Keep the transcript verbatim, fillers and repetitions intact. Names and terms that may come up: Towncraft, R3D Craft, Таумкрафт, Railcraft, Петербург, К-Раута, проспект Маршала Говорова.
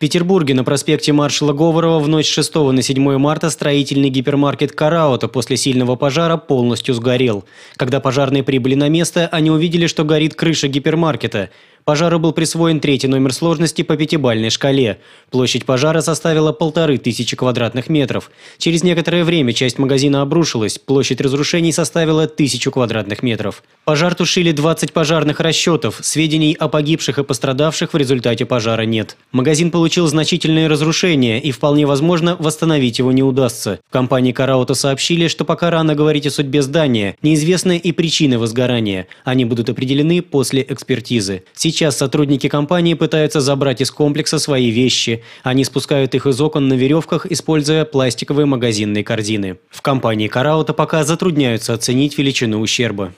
Петербурге на проспекте Маршала Говорова в ночь с шестого на седьмое марта строительный гипермаркет «К-Раута» после сильного пожара полностью сгорел. Когда пожарные прибыли на место, они увидели, что горит крыша гипермаркета. Пожару был присвоен третий номер сложности по пятибалльной шкале. Площадь пожара составила полторы тысячи квадратных метров. Через некоторое время часть магазина обрушилась, площадь разрушений составила тысячу квадратных метров. Пожар тушили двадцать пожарных расчетов, сведений о погибших и пострадавших в результате пожара нет. Магазин получил Получил значительные разрушения, и вполне возможно, восстановить его не удастся. В компании «К-Раута» сообщили, что пока рано говорить о судьбе здания, неизвестны и причины возгорания. Они будут определены после экспертизы. Сейчас сотрудники компании пытаются забрать из комплекса свои вещи. Они спускают их из окон на веревках, используя пластиковые магазинные корзины. В компании «К-Раута» пока затрудняются оценить величину ущерба.